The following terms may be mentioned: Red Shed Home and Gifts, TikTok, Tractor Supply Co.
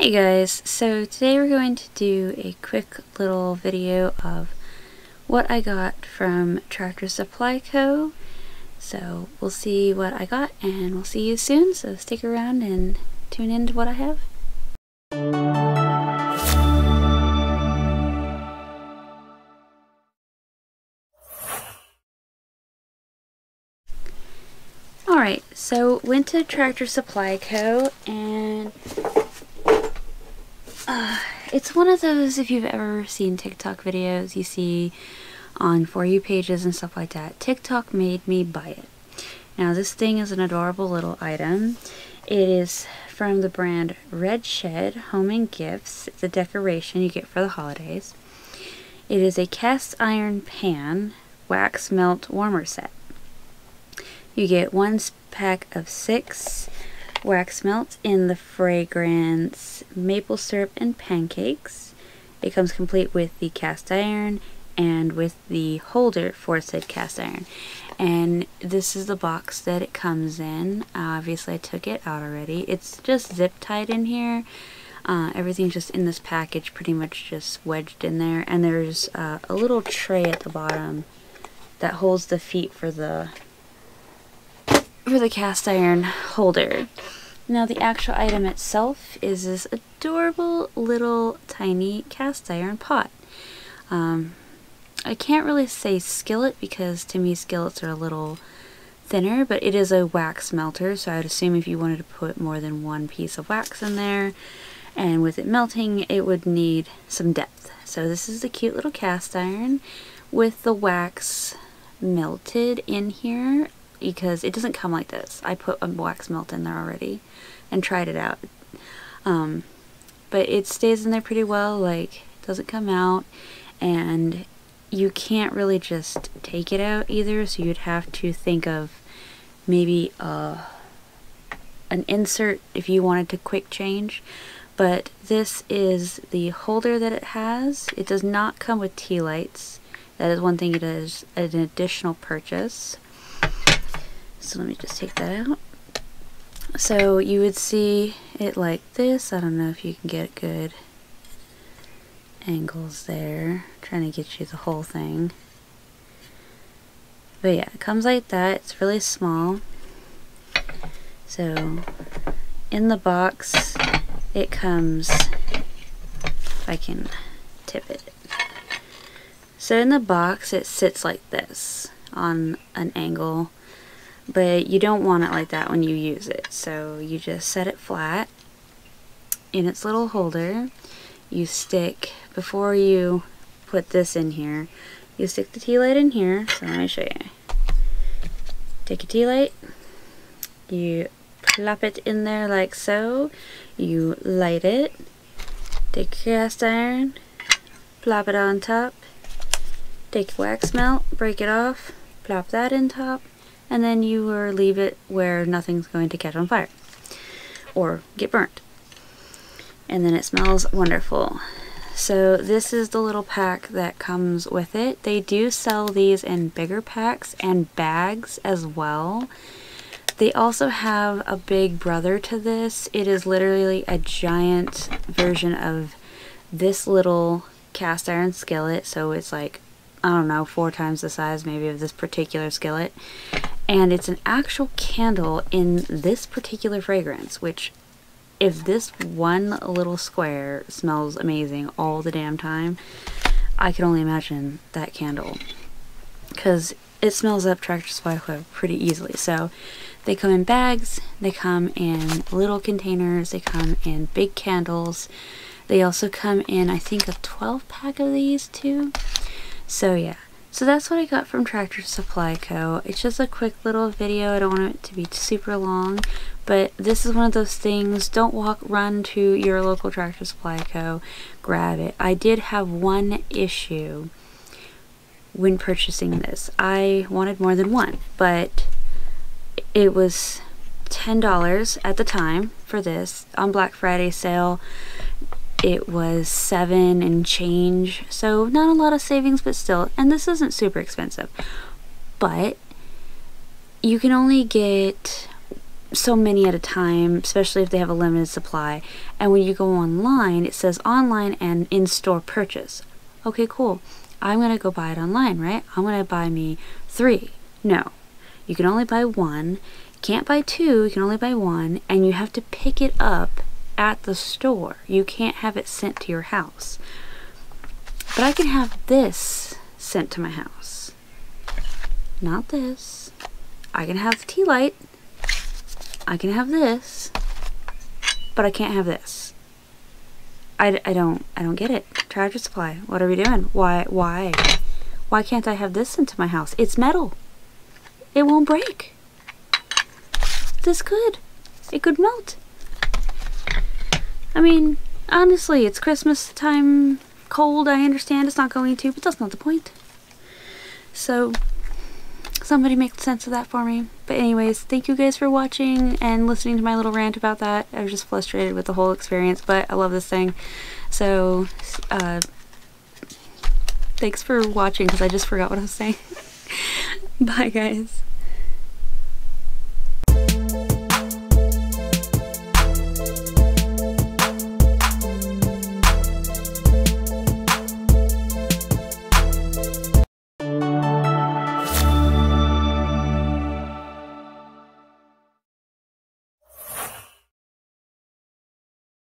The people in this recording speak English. Hey guys, so today we're going to do a quick little video of what I got from Tractor Supply Co. So we'll see what I got and we'll see you soon, so stick around and tune in to what I have. Alright, so went to Tractor Supply Co. and it's one of those, if you've ever seen TikTok videos you see on For You pages and stuff like that, TikTok made me buy it. Now this thing is an adorable little item. It is from the brand Red Shed Home and Gifts. It's a decoration you get for the holidays. It is a cast iron pan wax melt warmer set. You get one pack of 6 wax melts in the fragrance maple syrup and pancakes. It comes complete with the cast iron and with the holder for said cast iron. And this is the box that it comes in. Obviously I took it out already. It's just zip tied in here. Everything's just in this package, pretty much just wedged in there. And there's a little tray at the bottom that holds the feet for the cast iron holder. Now the actual item itself is this adorable little tiny cast iron pot. I can't really say skillet because to me skillets are a little thinner, but it is a wax melter, so I would assume if you wanted to put more than one piece of wax in there and with it melting it would need some depth. So this is the cute little cast iron with the wax melted in here, because it doesn't come like this. I put a wax melt in there already and tried it out. But it stays in there pretty well, like it doesn't come out, and you can't really just take it out either, so you'd have to think of maybe an insert if you wanted to quick change. But this is the holder that it has. It does not come with tea lights. That is one thing, it is an additional purchase. So let me just take that out. So you would see it like this. I don't know if you can get good angles there. I'm trying to get you the whole thing. But yeah, it comes like that. It's really small. So in the box it comes, if I can tip it. So in the box it sits like this on an angle. But you don't want it like that when you use it, so you just set it flat in its little holder. You stick, before you put this in here, you stick the tea light in here. So let me show you. Take a tea light, you plop it in there like so, you light it, take cast iron, plop it on top, take wax melt, break it off, plop that in top, and then you will leave it where nothing's going to catch on fire or get burnt. And then it smells wonderful. So this is the little pack that comes with it. They do sell these in bigger packs and bags as well. They also have a big brother to this. It is literally a giant version of this little cast iron skillet. So it's like, I don't know, 4 times the size maybe of this particular skillet. And it's an actual candle in this particular fragrance, which if this one little square smells amazing all the damn time, I can only imagine that candle, because it smells up Tractor Supply Co pretty easily. So they come in bags, they come in little containers, they come in big candles. They also come in, I think, a 12 pack of these too. So yeah. So that's what I got from Tractor Supply Co. It's just a quick little video. I don't want it to be super long, but this is one of those things. Don't run to your local Tractor Supply Co. Grab it. I did have one issue when purchasing this. I wanted more than one, but it was $10 at the time for this. On Black Friday sale, it was $7 and change, so not a lot of savings, but still. And this isn't super expensive, but you can only get so many at a time, especially if they have a limited supply. And when you go online, it says online and in-store purchase. Okay, cool. I'm gonna go buy it online, right? I'm gonna buy me 3. No, you can only buy 1. Can't buy 2, you can only buy 1, and you have to pick it up at the store. You can't have it sent to your house. But I can have this sent to my house. Not this. I can have the tea light. I can have this, but I can't have this. I don't get it. Tractor Supply, what are we doing? Why can't I have this sent to my house? It's metal. It won't break. This could. It could melt. I mean, honestly, it's Christmas time, cold, I understand it's not going to, but that's not the point. So, somebody make sense of that for me. But anyways, thank you guys for watching and listening to my little rant about that. I was just frustrated with the whole experience, but I love this thing. So, thanks for watching, because I just forgot what I was saying. Bye, guys.